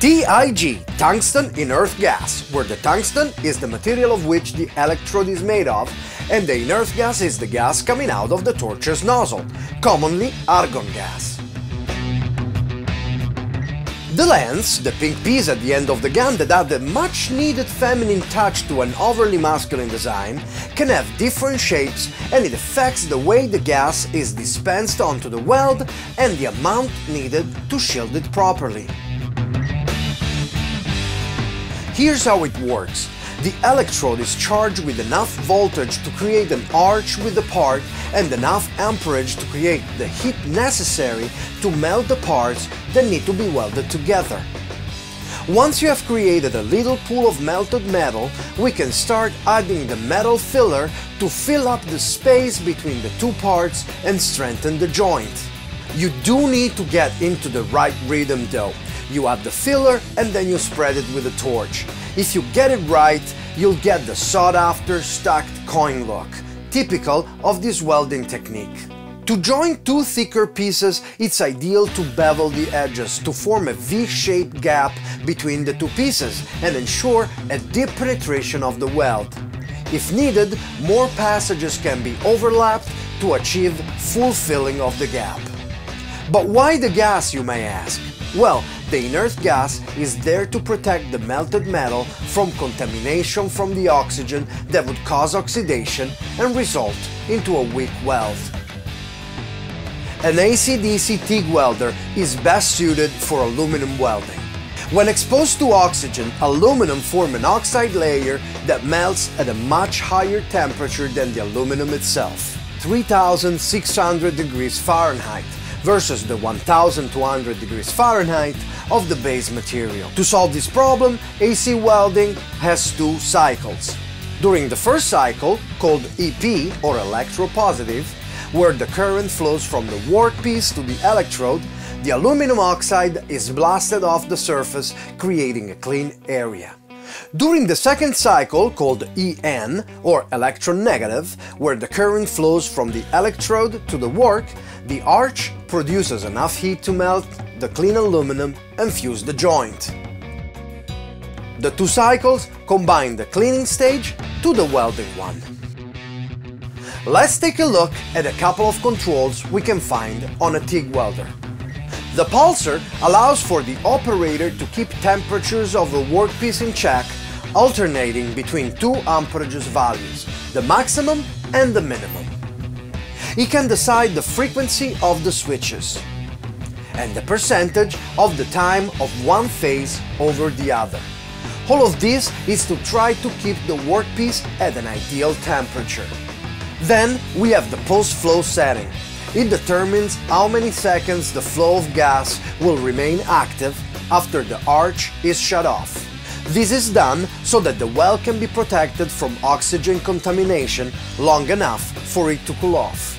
TIG, tungsten inert gas, where the tungsten is the material of which the electrode is made of and the inert gas is the gas coming out of the torture's nozzle, commonly argon gas. The lens, the pink piece at the end of the gun that adds a much needed feminine touch to an overly masculine design, can have different shapes and it affects the way the gas is dispensed onto the weld and the amount needed to shield it properly. Here's how it works. The electrode is charged with enough voltage to create an arc with the part and enough amperage to create the heat necessary to melt the parts that need to be welded together. Once you have created a little pool of melted metal, we can start adding the metal filler to fill up the space between the two parts and strengthen the joint. You do need to get into the right rhythm though. You add the filler and then you spread it with a torch. If you get it right, you'll get the sought-after stacked coin look, typical of this welding technique. To join two thicker pieces, it's ideal to bevel the edges to form a V-shaped gap between the two pieces and ensure a deep penetration of the weld. If needed, more passages can be overlapped to achieve full filling of the gap. But why the gas, you may ask? Well, the inert gas is there to protect the melted metal from contamination from the oxygen that would cause oxidation and result into a weak weld. An AC/DC TIG welder is best suited for aluminum welding. When exposed to oxygen, aluminum forms an oxide layer that melts at a much higher temperature than the aluminum itself, 3,600 degrees Fahrenheit. Versus the 1,200 degrees Fahrenheit of the base material. To solve this problem, AC welding has two cycles. During the first cycle, called EP or electropositive, where the current flows from the workpiece to the electrode, the aluminum oxide is blasted off the surface, creating a clean area. During the second cycle, called EN, or electronegative, where the current flows from the electrode to the work, the arc produces enough heat to melt the clean aluminum and fuse the joint. The two cycles combine the cleaning stage to the welding one. Let's take a look at a couple of controls we can find on a TIG welder. The pulser allows for the operator to keep temperatures of a workpiece in check, alternating between two amperages values, the maximum and the minimum. It can decide the frequency of the switches and the percentage of the time of one phase over the other. All of this is to try to keep the workpiece at an ideal temperature. Then we have the pulse flow setting. It determines how many seconds the flow of gas will remain active after the arc is shut off. This is done so that the weld can be protected from oxygen contamination long enough for it to cool off.